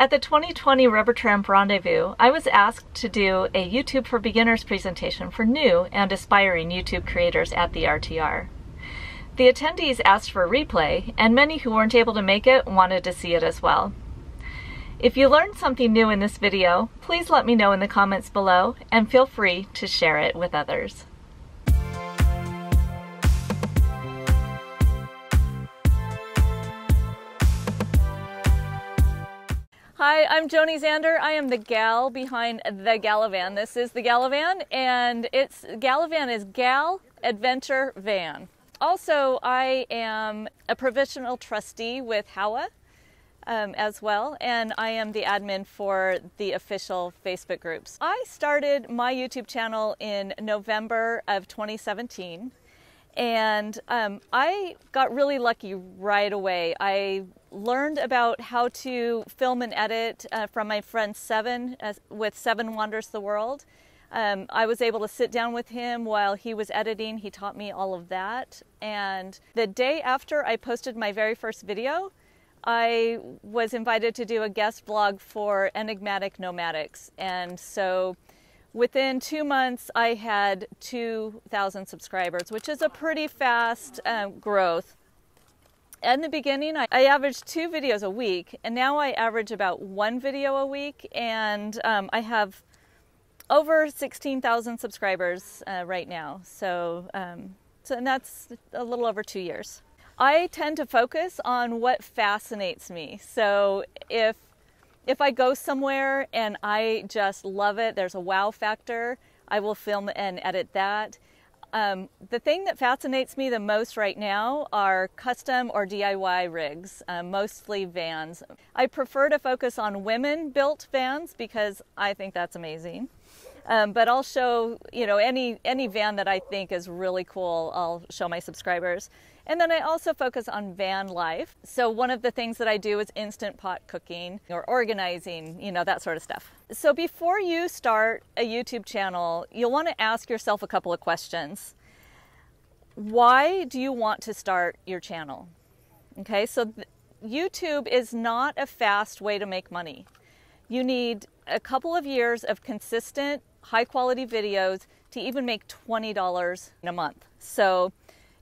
At the 2020 Rubber Tramp Rendezvous, I was asked to do a YouTube for Beginners presentation for new and aspiring YouTube creators at the RTR. The attendees asked for replay, and many who weren't able to make it wanted to see it as well. If you learned something new in this video, please let me know in the comments below, and feel free to share it with others. Hi, I'm Joni Zander. I am the gal behind The Galavan. This is The Galavan, and it's Galavan is Gal Adventure Van. Also, I am a provisional trustee with Howa as well, and I am the admin for the official Facebook groups. I started my YouTube channel in November of 2017, and I got really lucky right away. I learned about how to film and edit from my friend Seven with Seven Wonders the World. I was able to sit down with him while he was editing. He taught me all of that. And the day after I posted my very first video, I was invited to do a guest blog for Enigmatic Nomadics. And so within 2 months, I had 2,000 subscribers, which is a pretty fast growth. In the beginning, I averaged 2 videos a week, and now I average about 1 video a week, and I have over 16,000 subscribers right now. So, and that's a little over 2 years. I tend to focus on what fascinates me. So if I go somewhere and I just love it, there's a wow factor, I will film and edit that. The thing that fascinates me the most right now are custom or DIY rigs, mostly vans. I prefer to focus on women-built vans because I think that's amazing. But I'll show, you know, any van that I think is really cool, I'll show my subscribers. And then I also focus on van life. So one of the things that I do is instant pot cooking or organizing, you know, that sort of stuff. So before you start a YouTube channel, you'll want to ask yourself a couple of questions. Why do you want to start your channel? Okay, so YouTube is not a fast way to make money. You need a couple of years of consistent, high-quality videos to even make $20 in a month. So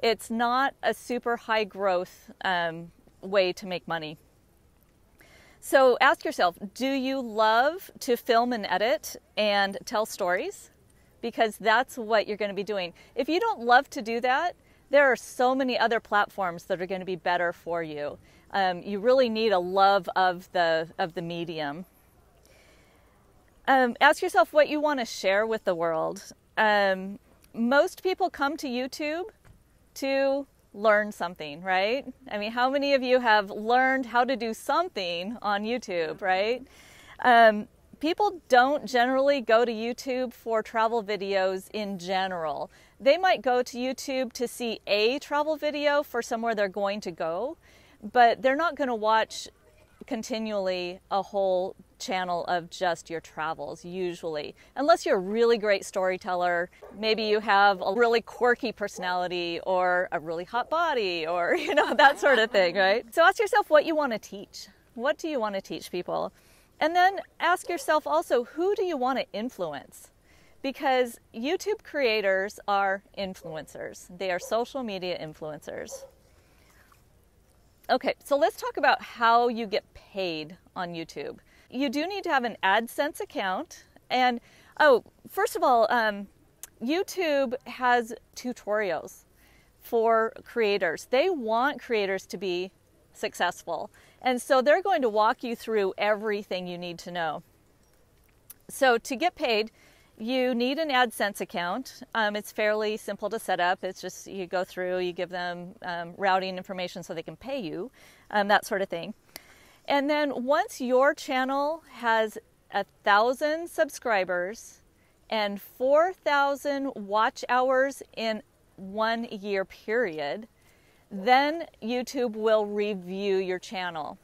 it's not a super high-growth way to make money. So ask yourself, do you love to film and edit and tell stories? Because that's what you're going to be doing. If you don't love to do that, there are so many other platforms that are going to be better for you. You really need a love of the medium. Ask yourself what you want to share with the world. Most people come to YouTube to learn something, right? I mean, how many of you have learned how to do something on YouTube, right? People don't generally go to YouTube for travel videos in general. They might go to YouTube to see a travel video for somewhere they're going to go, but they're not going to watch continually a whole channel of just your travels, usually, unless you're a really great storyteller. Maybe you have a really quirky personality or a really hot body, or, you know, that sort of thing, right? So ask yourself what you want to teach. What do you want to teach people? And then ask yourself also, who do you want to influence? Because YouTube creators are influencers. They are social media influencers. Okay, so let's talk about how you get paid on YouTube. You do need to have an AdSense account, and first of all, YouTube has tutorials for creators. They want creators to be successful, and so they're going to walk you through everything you need to know. So to get paid, you need an AdSense account. It's fairly simple to set up. It's just you go through, you give them routing information so they can pay you, that sort of thing. And then once your channel has 1,000 subscribers and 4,000 watch hours in 1 year period, then YouTube will review your channel.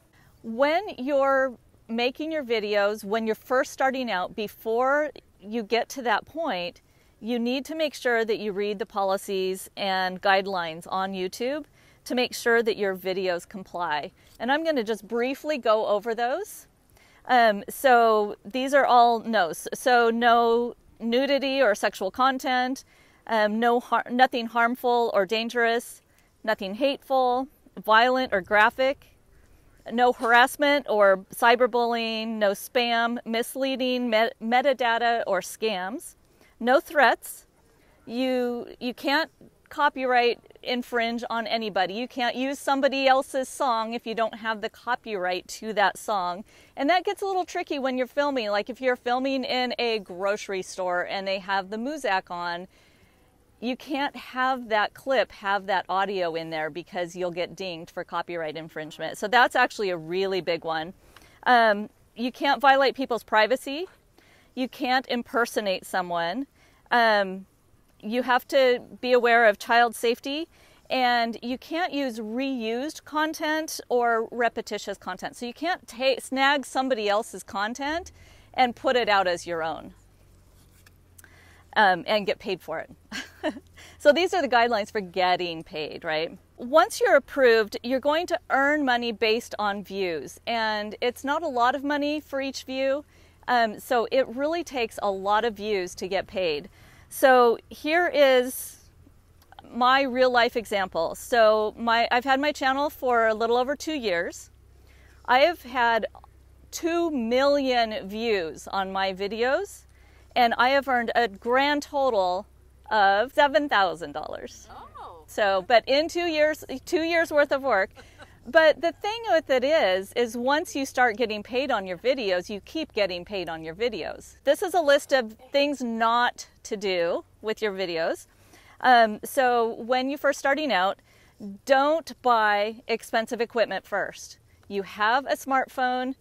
When you're making your videos, when you're first starting out, before you get to that point, you need to make sure that you read the policies and guidelines on YouTube to make sure that your videos comply. And I'm going to just briefly go over those. So these are all no's. So no nudity or sexual content, nothing harmful or dangerous, nothing hateful, violent or graphic, no harassment or cyberbullying, no spam, misleading metadata or scams, no threats. You can't copyright infringe on anybody. You can't use somebody else's song if you don't have the copyright to that song. And that gets a little tricky when you're filming. Like if you're filming in a grocery store and they have the muzak on, you can't have that clip, have that audio in there, because you'll get dinged for copyright infringement. So that's actually a really big one. You can't violate people's privacy. You can't impersonate someone. You have to be aware of child safety, and you can't use reused content or repetitious content. So you can't snag somebody else's content and put it out as your own and get paid for it. So these are the guidelines for getting paid, right? Once you're approved, you're going to earn money based on views, and it's not a lot of money for each view. So it really takes a lot of views to get paid. So here is my real life example. So I've had my channel for a little over 2 years. I have had 2 million views on my videos, and I have earned a grand total of $7,000. Oh. So, but in 2 years, 2 years worth of work. But the thing with it is once you start getting paid on your videos, you keep getting paid on your videos. This is a list of things not to do with your videos. So when you're first starting out, don't buy expensive equipment first. You have a smartphone,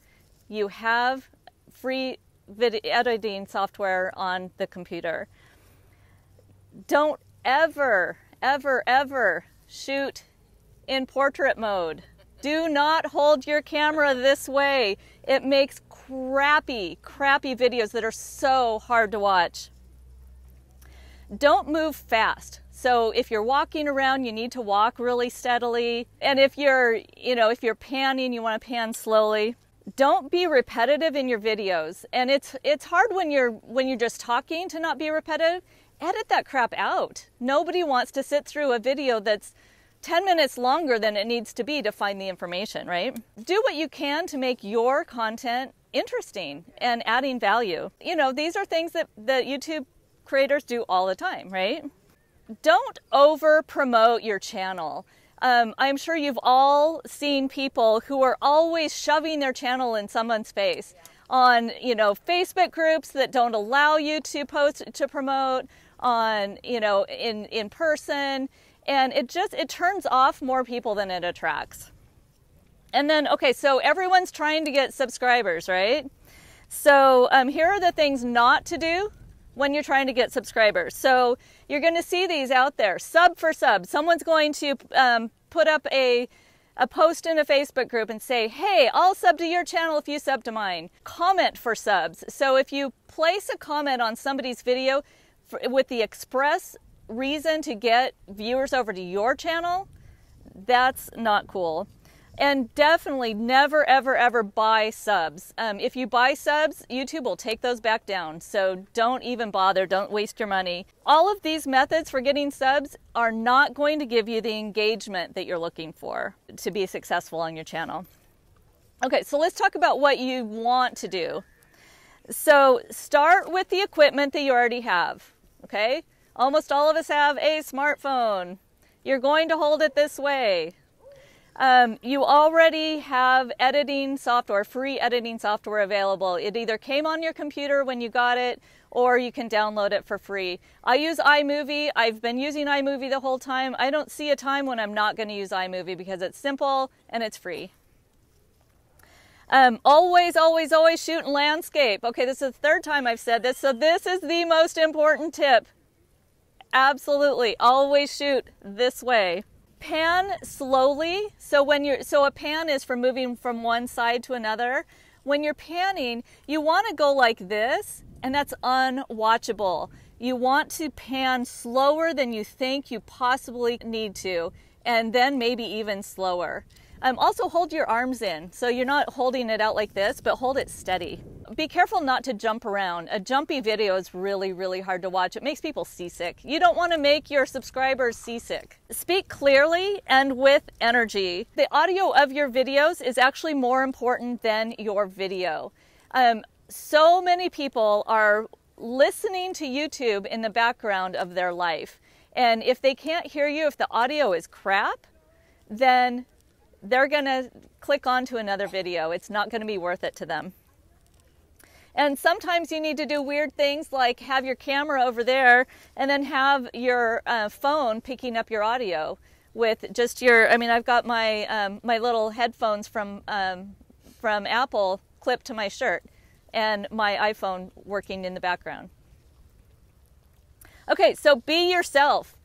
you have free video editing software on the computer. Don't ever, ever, ever shoot in portrait mode. Do not hold your camera this way. It makes crappy videos that are so hard to watch. Don't move fast. So if you're walking around, you need to walk really steadily. And if you're, if you're panning, you want to pan slowly. Don't be repetitive in your videos. And it's hard when you're just talking to not be repetitive. Edit that crap out. Nobody wants to sit through a video that's 10 minutes longer than it needs to be to find the information, right? Do what you can to make your content interesting and adding value. These are things that YouTube creators do all the time, right? Don't over promote your channel. I'm sure you've all seen people who are always shoving their channel in someone's face on, Facebook groups that don't allow you to post, to promote, on, in person. And it turns off more people than it attracts. And then, okay, so everyone's trying to get subscribers, right? So here are the things not to do when you're trying to get subscribers. So you're going to see these out there, sub for sub. Someone's going to put up a post in a Facebook group and say, hey, I'll sub to your channel if you sub to mine. Comment for subs. So if you place a comment on somebody's video with the express reason to get viewers over to your channel, that's not cool. And definitely never, ever, ever buy subs. If you buy subs, YouTube will take those back down. So don't even bother, don't waste your money. All of these methods for getting subs are not going to give you the engagement that you're looking for to be successful on your channel. Okay, so let's talk about what you want to do. So start with the equipment that you already have, okay? Almost all of us have a smartphone. You're going to hold it this way. You already have editing software, free editing software available. It either came on your computer when you got it, or you can download it for free. I use iMovie. I've been using iMovie the whole time. I don't see a time when I'm not going to use iMovie because it's simple and it's free. Always, always, always shoot in landscape. Okay, this is the third time I've said this, so this is the most important tip. Absolutely, always shoot this way. Pan slowly. So when a pan is for moving from one side to another. When you're panning, you want to go like this, and that's unwatchable. You want to pan slower than you think you possibly need to, and then maybe even slower. Also hold your arms in, so you're not holding it out like this, but hold it steady. Be careful not to jump around. A jumpy video is really hard to watch. It makes people seasick. You don't want to make your subscribers seasick. Speak clearly and with energy. The audio of your videos is actually more important than your video. So many people are listening to YouTube in the background of their life. And if they can't hear you, if the audio is crap, then they're gonna click on to another video. It's not gonna be worth it to them. And sometimes you need to do weird things like have your camera over there and then have your phone picking up your audio with just your, I mean, I've got my, my little headphones from Apple clipped to my shirt and my iPhone working in the background. Okay, so be yourself.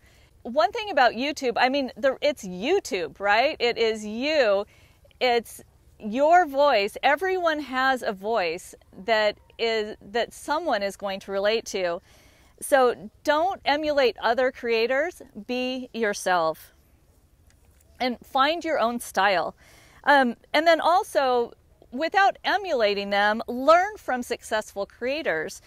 One thing about YouTube, I mean, it's YouTube, right? It is you, it's your voice. Everyone has a voice that someone is going to relate to. So don't emulate other creators, be yourself. And find your own style. And then also, without emulating them, learn from successful creators.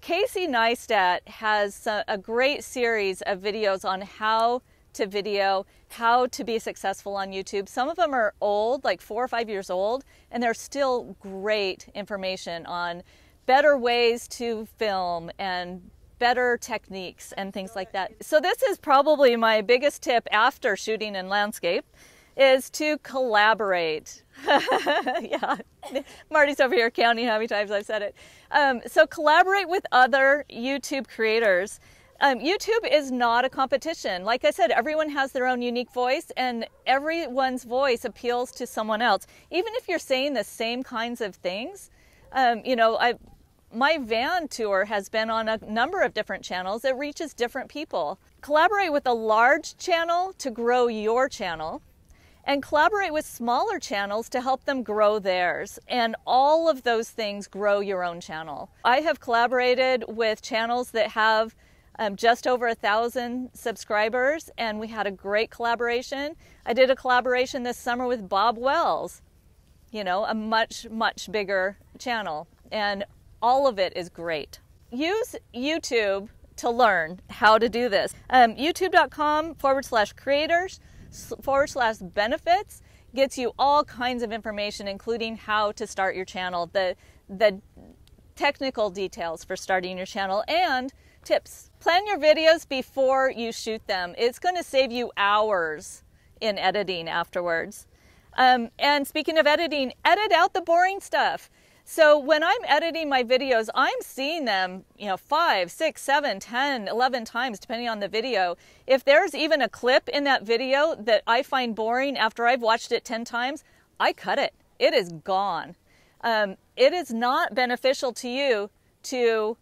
Casey Neistat has a great series of videos on how to video, how to be successful on YouTube. Some of them are old, like 4 or 5 years old, and they're still great information on better ways to film and better techniques and things like that. So this is probably my biggest tip after shooting in landscape, is to collaborate. Yeah, Marty's over here counting how many times I've said it. So collaborate with other YouTube creators. YouTube is not a competition. Like I said, everyone has their own unique voice and everyone's voice appeals to someone else. Even if you're saying the same kinds of things, you know, my van tour has been on a number of different channels. It reaches different people. Collaborate with a large channel to grow your channel, and collaborate with smaller channels to help them grow theirs. And all of those things grow your own channel. I have collaborated with channels that have just over 1,000 subscribers, and we had a great collaboration. I did a collaboration this summer with Bob Wells, you know, a much bigger channel, and all of it is great. Use YouTube to learn how to do this. youtube.com/creators/benefits gets you all kinds of information, including how to start your channel, the technical details for starting your channel, and tips. Plan your videos before you shoot them. It's going to save you hours in editing afterwards. And speaking of editing, edit out the boring stuff. So when I'm editing my videos, I'm seeing them, you know, 5, 6, 7, 10, 11 times, depending on the video. If there's even a clip in that video that I find boring after I've watched it 10 times, I cut it. It is gone. It is not beneficial to you to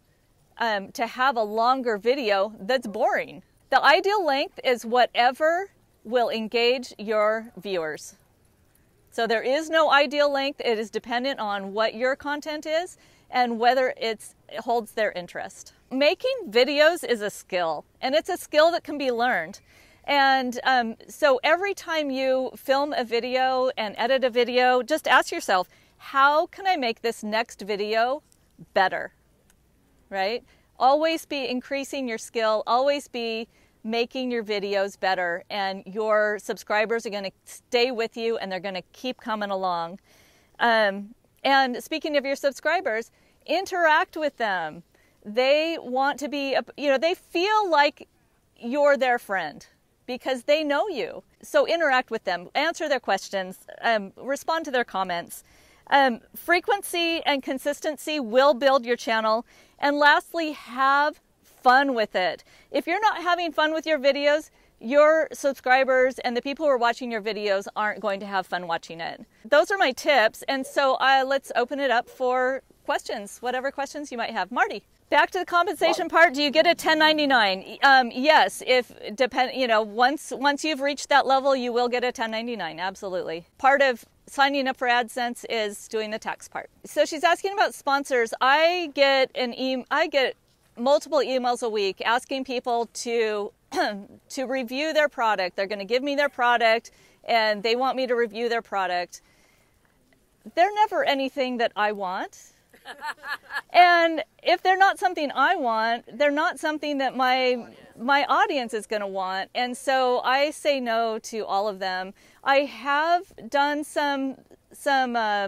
have a longer video that's boring. The ideal length is whatever will engage your viewers. So there is no ideal length. It is dependent on what your content is and whether it holds their interest. Making videos is a skill, and it's a skill that can be learned. And so every time you film a video and edit a video, just ask yourself, how can I make this next video better, right? Always be increasing your skill, always be making your videos better, and your subscribers are going to stay with you and they're going to keep coming along. And speaking of your subscribers, interact with them. They want to be, you know, they feel like you're their friend because they know you. So interact with them, answer their questions, respond to their comments. Frequency and consistency will build your channel. And lastly, have fun with it. If you're not having fun with your videos, your subscribers and the people who are watching your videos aren't going to have fun watching it. Those are my tips, and so let's open it up for questions, whatever questions you might have. Marty, back to the compensation part. Do you get a 1099? Yes, you know, once you've reached that level, you will get a 1099. Absolutely. Part of signing up for AdSense is doing the tax part. So she's asking about sponsors. I get multiple emails a week asking people to review their product. They're going to give me their product and they want me to review their product. They're never anything that I want. And if they're not something I want, they're not something that my audience is going to want. And so I say no to all of them. I have done some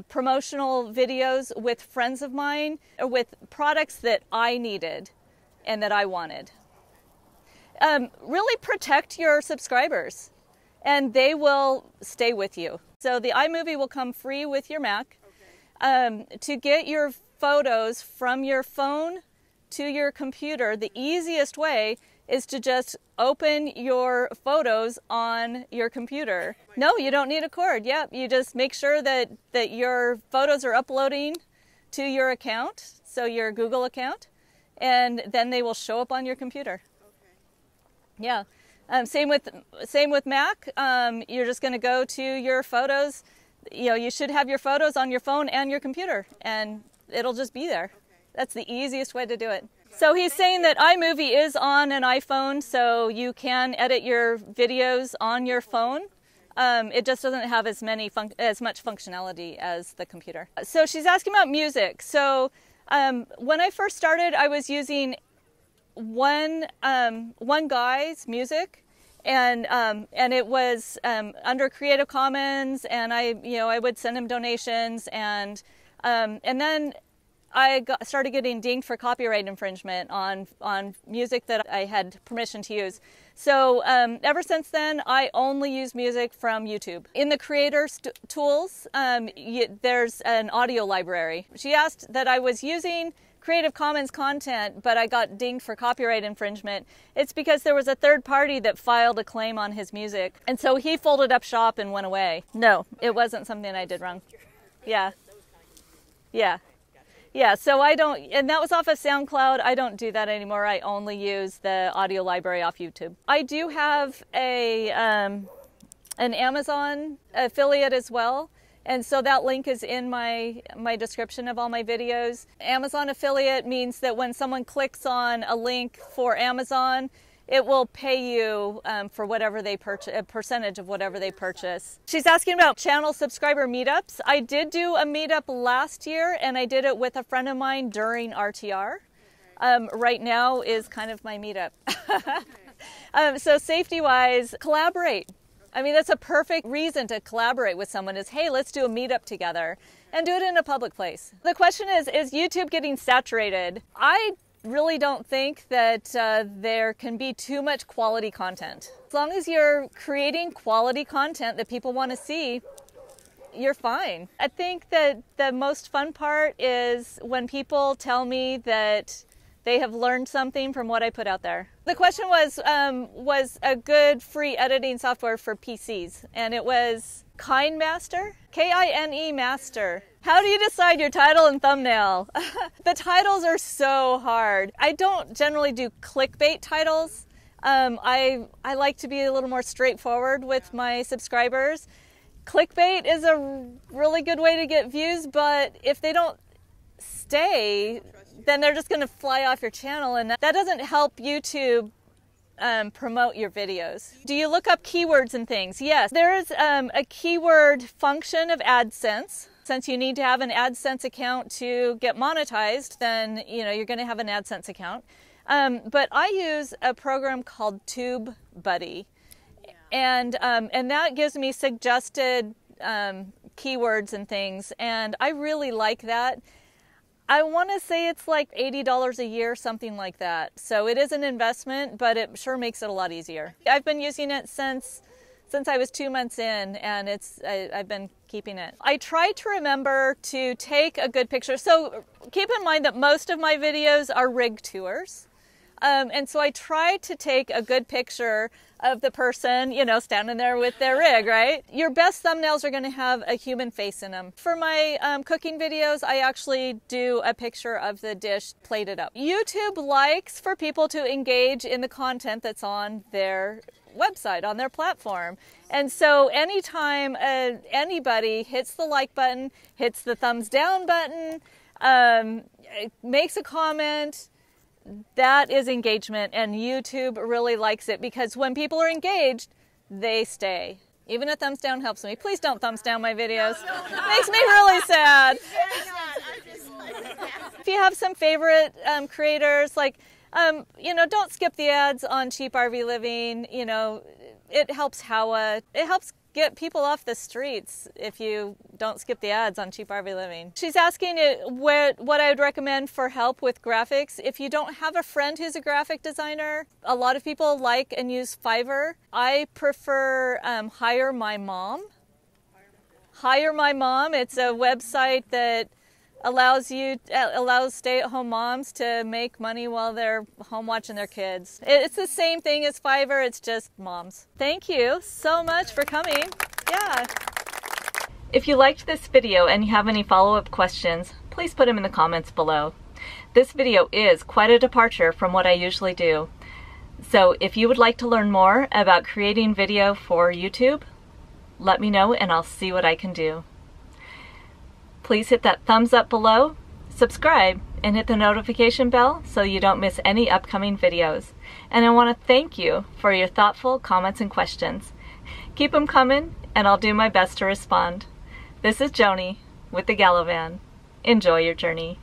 promotional videos with friends of mine, or with products that I needed and that I wanted. Really protect your subscribers, and they will stay with you. So the iMovie will come free with your Mac. To get your photos from your phone to your computer, the easiest way is to just open your photos on your computer. No, you don't need a cord. Yep, you just make sure that your photos are uploading to your account, so your Google account, and then they will show up on your computer. Okay. Yeah. Same with Mac. You're just going to go to your photos. You know, you should have your photos on your phone and your computer, and it'll just be there. That's the easiest way to do it. So he's saying that iMovie is on an iPhone, so you can edit your videos on your phone. It just doesn't have as much functionality as the computer. So she's asking about music. So when I first started, I was using one guy's music, and it was under Creative Commons, and I would send him donations, and then I started getting dinged for copyright infringement on music that I had permission to use. So ever since then, I only use music from YouTube. In the creator tools, there's an audio library. She asked that I was using Creative Commons content, but I got dinged for copyright infringement. It's because there was a third party that filed a claim on his music, and so he folded up shop and went away. No, it wasn't something I did wrong. Yeah. Yeah. Yeah, so I don't, and that was off of SoundCloud. I don't do that anymore. I only use the audio library off YouTube. I do have an Amazon affiliate as well, and so that link is in my description of all my videos. Amazon affiliate means that when someone clicks on a link for Amazon, it will pay you for whatever they purchase, a percentage of whatever they purchase. She's asking about channel subscriber meetups. I did do a meetup last year, and I did it with a friend of mine during RTR. Right now is kind of my meetup. So safety-wise, collaborate. I mean, that's a perfect reason to collaborate with someone is, hey, let's do a meetup together, and do it in a public place. The question is YouTube getting saturated? I really don't think that there can be too much quality content. As long as you're creating quality content that people want to see, you're fine. I think that the most fun part is when people tell me that they have learned something from what I put out there. The question was a good free editing software for PCs, and it was KineMaster, K-I-N-E Master. How do you decide your title and thumbnail? The titles are so hard. I don't generally do clickbait titles. I like to be a little more straightforward with my subscribers. Clickbait is a really good way to get views, but if they don't stay, then they're just going to fly off your channel, and that doesn't help YouTube promote your videos. Do you look up keywords and things? Yes, there is a keyword function of AdSense. Since you need to have an AdSense account to get monetized, then you're going to have an AdSense account. But I use a program called TubeBuddy, and that gives me suggested keywords and things, and I really like that. I want to say it's like $80 a year, something like that. So it is an investment, but it sure makes it a lot easier. I've been using it since I was 2 months in, and I've been keeping it. I try to remember to take a good picture. So keep in mind that most of my videos are rig tours. And so I try to take a good picture of the person, standing there with their rig, right? Your best thumbnails are going to have a human face in them. For my cooking videos, I actually do a picture of the dish plated up. YouTube likes for people to engage in the content that's on their website, on their platform. And so anytime anybody hits the like button, hits the thumbs down button, makes a comment, that is engagement, and YouTube really likes it because when people are engaged, they stay. Even a thumbs down helps me. Please don't thumbs down my videos. No. Makes me really sad. If you have some favorite creators, like, you know, don't skip the ads on Cheap RV Living. You know, it helps Howa. It helps get people off the streets if you don't skip the ads on Cheap RV Living. She's asking what I would recommend for help with graphics. If you don't have a friend who's a graphic designer, a lot of people like and use Fiverr. I prefer Hire My Mom. Hire My Mom, it's a website that allows stay-at-home moms to make money while they're home watching their kids. It's the same thing as Fiverr, it's just moms. Thank you so much for coming. Yeah. If you liked this video and you have any follow-up questions, please put them in the comments below. This video is quite a departure from what I usually do. So if you would like to learn more about creating video for YouTube, let me know and I'll see what I can do. Please hit that thumbs up below, subscribe, and hit the notification bell so you don't miss any upcoming videos. And I want to thank you for your thoughtful comments and questions. Keep them coming, and I'll do my best to respond. This is Joni with the Galavan. Enjoy your journey.